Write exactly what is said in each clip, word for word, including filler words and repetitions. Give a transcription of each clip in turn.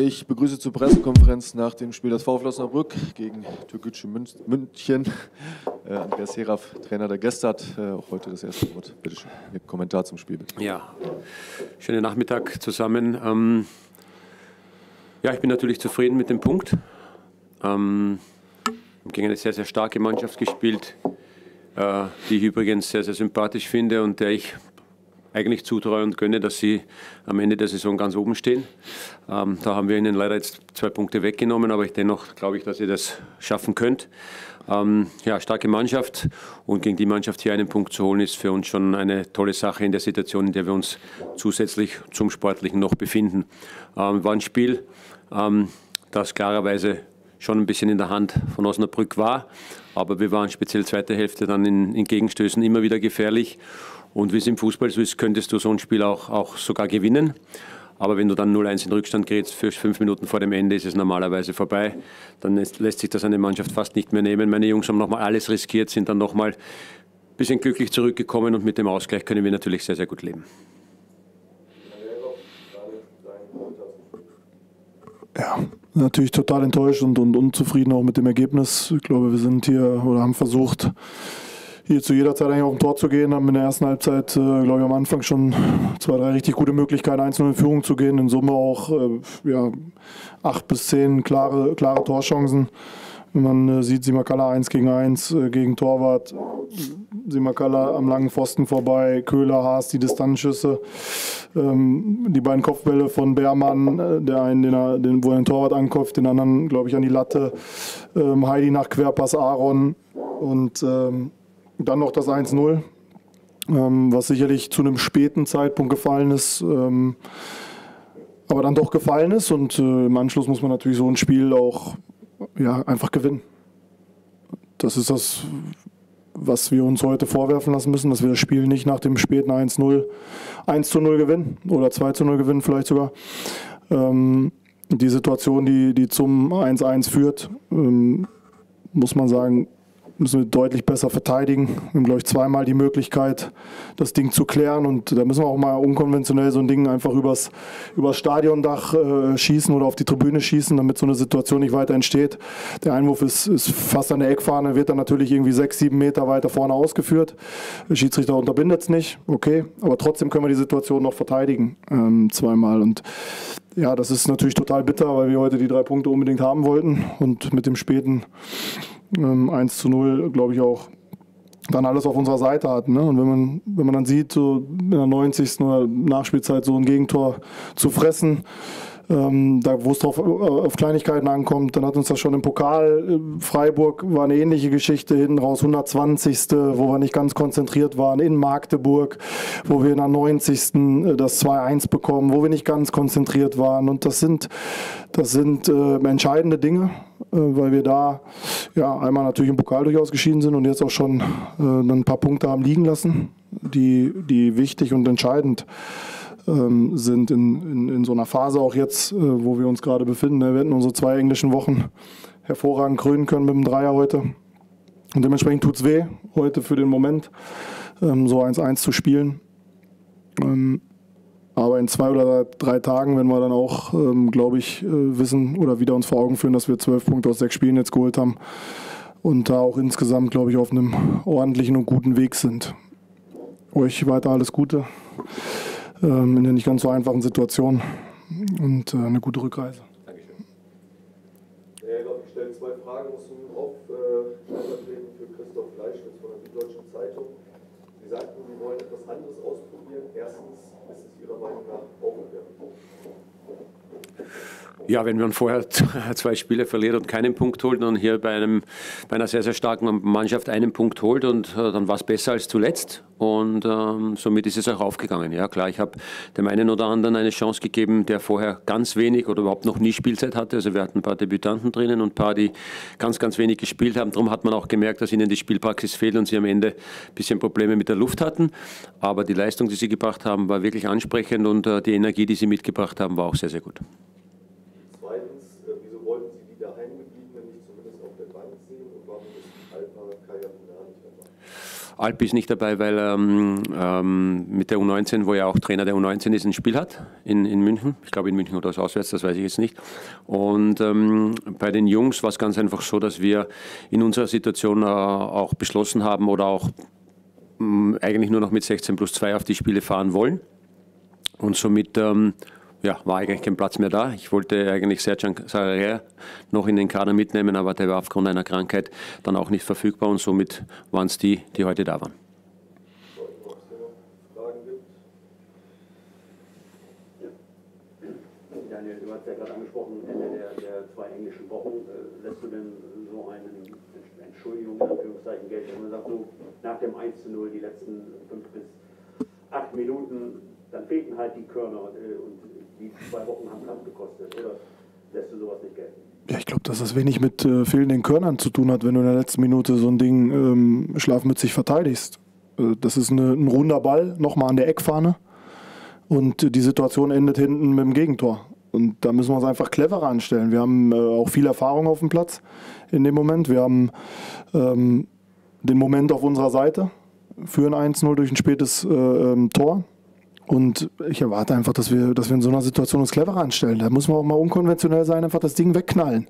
Ich begrüße zur Pressekonferenz nach dem Spiel des VfL Osnabrück gegen Türkgücü München. Äh, Andreas Heraf, Trainer der Gäste, hat äh, auch heute das erste Wort. Bitte schön, Ihr Kommentar zum Spiel. Bitte. Ja, schönen Nachmittag zusammen. Ähm, ja, ich bin natürlich zufrieden mit dem Punkt. Ähm, gegen eine sehr, sehr starke Mannschaft gespielt, äh, die ich übrigens sehr, sehr sympathisch finde und der ich eigentlich zutraue und gönne, dass sie am Ende der Saison ganz oben stehen. Ähm, da haben wir ihnen leider jetzt zwei Punkte weggenommen, aber ich dennoch glaube ich, dass ihr das schaffen könnt. Ähm, ja, starke Mannschaft, und gegen die Mannschaft hier einen Punkt zu holen, ist für uns schon eine tolle Sache in der Situation, in der wir uns zusätzlich zum Sportlichen noch befinden. Ähm, war ein Spiel, ähm, das klarerweise schon ein bisschen in der Hand von Osnabrück war, aber wir waren speziell zweite Hälfte dann in, in Gegenstößen immer wieder gefährlich. Und wie es im Fußball so ist, könntest du so ein Spiel auch, auch sogar gewinnen. Aber wenn du dann null eins in Rückstand gerätst, für fünf Minuten vor dem Ende ist es normalerweise vorbei. Dann lässt sich das eine Mannschaft fast nicht mehr nehmen. Meine Jungs haben nochmal alles riskiert, sind dann nochmal ein bisschen glücklich zurückgekommen. Und mit dem Ausgleich können wir natürlich sehr, sehr gut leben. Ja, natürlich total enttäuscht und, und unzufrieden auch mit dem Ergebnis. Ich glaube, wir sind hier oder haben versucht, hier zu jeder Zeit eigentlich auf dem Tor zu gehen, haben in der ersten Halbzeit, äh, glaube ich, am Anfang schon zwei, drei richtig gute Möglichkeiten, einzeln in Führung zu gehen. In Summe auch äh, ja, acht bis zehn klare, klare Torchancen. Wenn man äh, sieht, Simakala eins gegen eins äh, gegen Torwart, Simakala am langen Pfosten vorbei, Köhler, Haas, die Distanzschüsse, ähm, die beiden Kopfbälle von Bermann, äh, der einen, den er, den, wo er den Torwart anköpft, den anderen, glaube ich, an die Latte, ähm, Heidi nach Querpass Aaron und ähm, dann noch das eins null, ähm, was sicherlich zu einem späten Zeitpunkt gefallen ist, ähm, aber dann doch gefallen ist. Und äh, im Anschluss muss man natürlich so ein Spiel auch ja, einfach gewinnen. Das ist das, was wir uns heute vorwerfen lassen müssen, dass wir das Spiel nicht nach dem späten eins zu null gewinnen oder zwei zu null gewinnen vielleicht sogar. Ähm, die Situation, die, die zum eins eins führt, ähm, muss man sagen, müssen wir deutlich besser verteidigen. Wir haben, glaube ich, zweimal die Möglichkeit, das Ding zu klären. Und da müssen wir auch mal unkonventionell so ein Ding einfach übers, übers Stadiondach äh, schießen oder auf die Tribüne schießen, damit so eine Situation nicht weiter entsteht. Der Einwurf ist, ist fast an der Eckfahne, wird dann natürlich irgendwie sechs, sieben Meter weiter vorne ausgeführt. Der Schiedsrichter unterbindet es nicht, okay. Aber trotzdem können wir die Situation noch verteidigen, ähm, zweimal. Und ja, das ist natürlich total bitter, weil wir heute die drei Punkte unbedingt haben wollten. Und mit dem späten Ähm, eins zu null, glaube ich, auch dann alles auf unserer Seite hatten. Ne? Und wenn man, wenn man dann sieht, so in der neunzigsten oder Nachspielzeit so ein Gegentor zu fressen, ähm, da wo es drauf, äh, auf Kleinigkeiten ankommt, dann hat uns das schon im Pokal. Freiburg war eine ähnliche Geschichte, hinten raus hundertzwanzigste wo wir nicht ganz konzentriert waren, in Magdeburg, wo wir in der neunzigsten das zwei eins bekommen, wo wir nicht ganz konzentriert waren. Und das sind, das sind äh, entscheidende Dinge, weil wir da ja einmal natürlich im Pokal durchaus geschieden sind und jetzt auch schon äh, ein paar Punkte haben liegen lassen, die, die wichtig und entscheidend ähm, sind in, in, in so einer Phase auch jetzt, äh, wo wir uns gerade befinden. Wir hätten unsere zwei englischen Wochen hervorragend krönen können mit dem Dreier heute. Und dementsprechend tut es weh, heute für den Moment ähm, so eins eins zu spielen. Ähm, Aber in zwei oder drei Tagen, wenn wir dann auch, ähm, glaube ich, äh, wissen oder wieder uns vor Augen führen, dass wir zwölf Punkte aus sechs Spielen jetzt geholt haben und da auch insgesamt, glaube ich, auf einem ordentlichen und guten Weg sind. Euch weiter alles Gute ähm, in der nicht ganz so einfachen Situation und äh, eine gute Rückreise. Dankeschön. Ja, ich glaube, ich stelle zwei Fragen zum Hof, stellvertretend für Christoph Fleisch von der Süddeutschen Zeitung. Sie sagten, Sie wollen etwas anderes ausprobieren. Erstens, ist es Ihrer Meinung nach auch möglich? Ja, wenn man vorher zwei Spiele verliert und keinen Punkt holt und hier bei, einem, bei einer sehr, sehr starken Mannschaft einen Punkt holt, und äh, dann war es besser als zuletzt. Und ähm, somit ist es auch aufgegangen. Ja, klar, ich habe dem einen oder anderen eine Chance gegeben, der vorher ganz wenig oder überhaupt noch nie Spielzeit hatte. Also wir hatten ein paar Debütanten drinnen und ein paar, die ganz, ganz wenig gespielt haben. Darum hat man auch gemerkt, dass ihnen die Spielpraxis fehlt und sie am Ende ein bisschen Probleme mit der Luft hatten. Aber die Leistung, die sie gebracht haben, war wirklich ansprechend, und äh, die Energie, die sie mitgebracht haben, war auch sehr, sehr gut. Zweitens, äh, wieso wollten Sie die Daheimgebliebenen nicht zumindest auf der Bank sehen, und warum ist die Alpha Kaya nicht dabei? Alpi ist nicht dabei, weil er ähm, ähm, mit der U neunzehn, wo er auch Trainer der U neunzehn ist, ein Spiel hat in, in München. Ich glaube in München oder aus auswärts, das weiß ich jetzt nicht. Und ähm, bei den Jungs war es ganz einfach so, dass wir in unserer Situation äh, auch beschlossen haben oder auch ähm, eigentlich nur noch mit sechzehn plus zwei auf die Spiele fahren wollen. Und somit ähm, ja, war eigentlich kein Platz mehr da. Ich wollte eigentlich Sergej Sarrier noch in den Kader mitnehmen, aber der war aufgrund einer Krankheit dann auch nicht verfügbar und somit waren es die, die heute da waren. Daniel, du hast ja gerade angesprochen, Ende der, der zwei englischen Wochen. Äh, lässt du denn so einen Entschuldigung in Anführungszeichen gelten? Und dann sagst du, nach dem eins zu null, die letzten fünf bis acht Minuten, dann fehlten halt die Körner und, und die zwei Wochen haben Kampf gekostet, oder lässt du sowas nicht gelten? Ja, ich glaube, dass das wenig mit äh, fehlenden Körnern zu tun hat, wenn du in der letzten Minute so ein Ding ähm, schlafmützig verteidigst. Äh, das ist eine, ein runder Ball, nochmal an der Eckfahne und äh, die Situation endet hinten mit dem Gegentor. Und da müssen wir uns einfach cleverer anstellen. Wir haben äh, auch viel Erfahrung auf dem Platz in dem Moment. Wir haben ähm, den Moment auf unserer Seite, führen eins zu null durch ein spätes äh, ähm, Tor. Und ich erwarte einfach, dass wir, dass wir in so einer Situation uns cleverer anstellen. Da muss man auch mal unkonventionell sein, einfach das Ding wegknallen.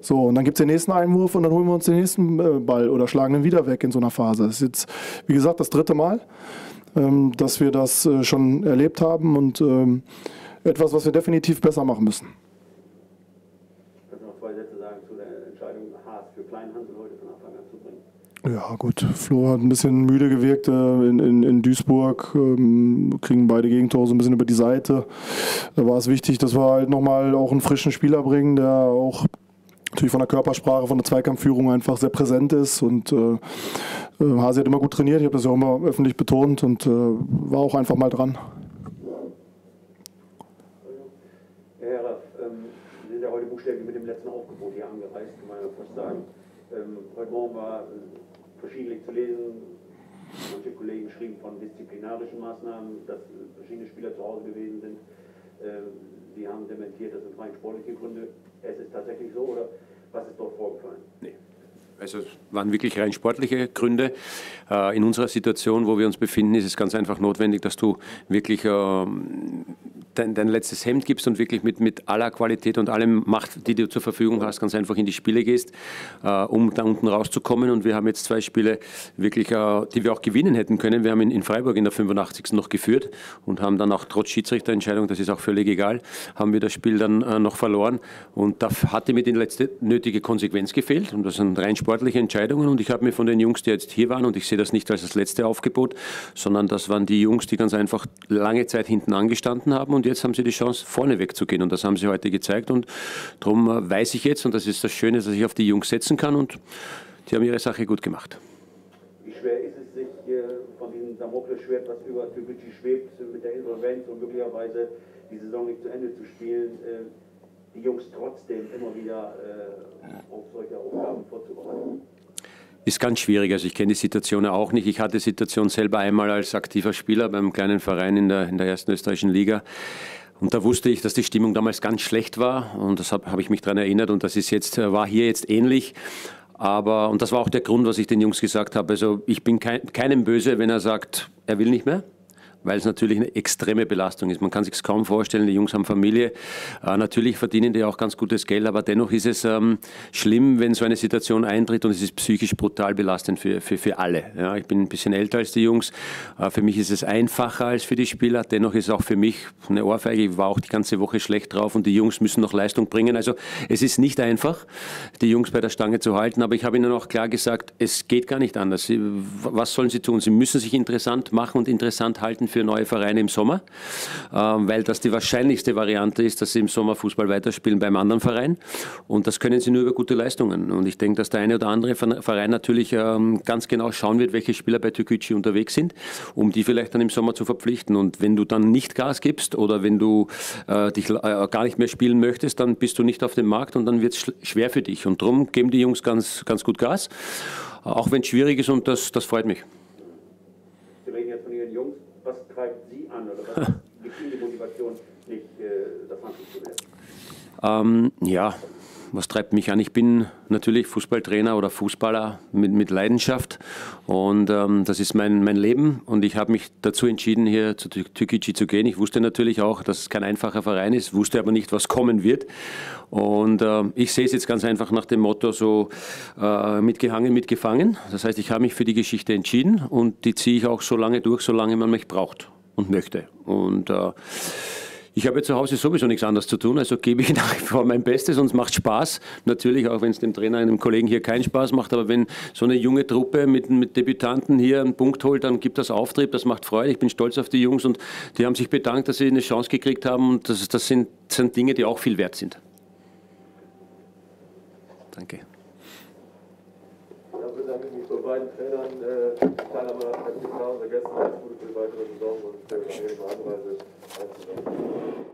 So, und dann gibt es den nächsten Einwurf und dann holen wir uns den nächsten Ball oder schlagen den wieder weg in so einer Phase. Das ist jetzt, wie gesagt, das dritte Mal, dass wir das schon erlebt haben und etwas, was wir definitiv besser machen müssen. Ich würde noch zwei Sätze sagen zu der Entscheidung, Haas für Kleinhandel heute von Anfang an zu bringen. Ja gut, Flo hat ein bisschen müde gewirkt äh, in, in, in Duisburg, ähm, kriegen beide Gegentore so ein bisschen über die Seite. Da war es wichtig, dass wir halt nochmal auch einen frischen Spieler bringen, der auch natürlich von der Körpersprache, von der Zweikampfführung einfach sehr präsent ist. Und äh, Hasi hat immer gut trainiert, ich habe das ja auch immer öffentlich betont und äh, war auch einfach mal dran. Herr Heraf, ähm, Sie sind ja heute buchstäblich mit dem letzten Aufgebot hier angereist, kann man ja fast sagen. Ähm, heute Morgen war verschiedentlich zu lesen, manche Kollegen schrieben von disziplinarischen Maßnahmen, dass verschiedene Spieler zu Hause gewesen sind. Sie haben dementiert, das sind rein sportliche Gründe. Es ist tatsächlich so, oder was ist dort vorgefallen? Nee. Also es waren wirklich rein sportliche Gründe. In unserer Situation, wo wir uns befinden, ist es ganz einfach notwendig, dass du wirklich dein, dein letztes Hemd gibst und wirklich mit, mit aller Qualität und allem Macht, die du zur Verfügung hast, ganz einfach in die Spiele gehst, um da unten rauszukommen. Und wir haben jetzt zwei Spiele, wirklich, die wir auch gewinnen hätten können. Wir haben in Freiburg in der fünfundachtzigsten noch geführt und haben dann auch trotz Schiedsrichterentscheidung, das ist auch völlig egal, haben wir das Spiel dann noch verloren. Und da hatte mir die letzte nötige Konsequenz gefehlt. Und das sind rein sportliche sportliche Entscheidungen und ich habe mir von den Jungs, die jetzt hier waren, und ich sehe das nicht als das letzte Aufgebot, sondern das waren die Jungs, die ganz einfach lange Zeit hinten angestanden haben und jetzt haben sie die Chance, vorne wegzugehen und das haben sie heute gezeigt und darum weiß ich jetzt, und das ist das Schöne, dass ich auf die Jungs setzen kann und die haben ihre Sache gut gemacht. Wie schwer ist es, sich von diesem Damoklesschwert, was über Türkgücü schwebt, mit der Insolvenz und möglicherweise die Saison nicht zu Ende zu spielen, die Jungs trotzdem immer wieder äh, auf solche Aufgaben vorzubereiten? Ist ganz schwierig. Also ich kenne die Situation ja auch nicht. Ich hatte die Situation selber einmal als aktiver Spieler beim kleinen Verein in der, in der ersten österreichischen Liga. Und da wusste ich, dass die Stimmung damals ganz schlecht war. Und das habe hab ich mich daran erinnert. Und das ist jetzt, war hier jetzt ähnlich. Aber, und das war auch der Grund, was ich den Jungs gesagt habe. Also ich bin kein, keinem böse, wenn er sagt, er will nicht mehr, weil es natürlich eine extreme Belastung ist. Man kann sich es kaum vorstellen, die Jungs haben Familie. Äh, natürlich verdienen die auch ganz gutes Geld, aber dennoch ist es ähm, schlimm, wenn so eine Situation eintritt und es ist psychisch brutal belastend für, für, für alle. Ja, ich bin ein bisschen älter als die Jungs. Äh, für mich ist es einfacher als für die Spieler. Dennoch ist es auch für mich eine Ohrfeige. Ich war auch die ganze Woche schlecht drauf und die Jungs müssen noch Leistung bringen. Also es ist nicht einfach, die Jungs bei der Stange zu halten, aber ich habe ihnen auch klar gesagt, es geht gar nicht anders. Sie, was sollen sie tun? Sie müssen sich interessant machen und interessant halten für neue Vereine im Sommer, weil das die wahrscheinlichste Variante ist, dass sie im Sommer Fußball weiterspielen beim anderen Verein und das können sie nur über gute Leistungen und ich denke, dass der eine oder andere Verein natürlich ganz genau schauen wird, welche Spieler bei Türkgücü unterwegs sind, um die vielleicht dann im Sommer zu verpflichten und wenn du dann nicht Gas gibst oder wenn du äh, dich äh, gar nicht mehr spielen möchtest, dann bist du nicht auf dem Markt und dann wird es schwer für dich und darum geben die Jungs ganz, ganz gut Gas, auch wenn es schwierig ist und das, das freut mich. Sie reden jetzt von Ihren Jungs. Was treibt Sie an oder was gibt Ihnen die Motivation, nicht äh, davon zu werden? Ähm, ja, was treibt mich an? Ich bin natürlich Fußballtrainer oder Fußballer mit, mit Leidenschaft und ähm, das ist mein, mein Leben und ich habe mich dazu entschieden, hier zu Türkgücü zu gehen. Ich wusste natürlich auch, dass es kein einfacher Verein ist, wusste aber nicht, was kommen wird und äh, ich sehe es jetzt ganz einfach nach dem Motto so äh, mitgehangen, mitgefangen. Das heißt, ich habe mich für die Geschichte entschieden und die ziehe ich auch so lange durch, solange man mich braucht und möchte. Und äh, ich habe zu Hause sowieso nichts anderes zu tun, also gebe ich nach wie vor mein Bestes und es macht Spaß. Natürlich, auch wenn es dem Trainer, einem Kollegen hier keinen Spaß macht, aber wenn so eine junge Truppe mit, mit Debütanten hier einen Punkt holt, dann gibt das Auftrieb, das macht Freude. Ich bin stolz auf die Jungs und die haben sich bedankt, dass sie eine Chance gekriegt haben und das, das sind, sind Dinge, die auch viel wert sind. Danke. Ich bedanke mich bei beiden Trainern, Teilnahme nach Hause gestern, alles Gute für die weitere Saison und für die Anreise.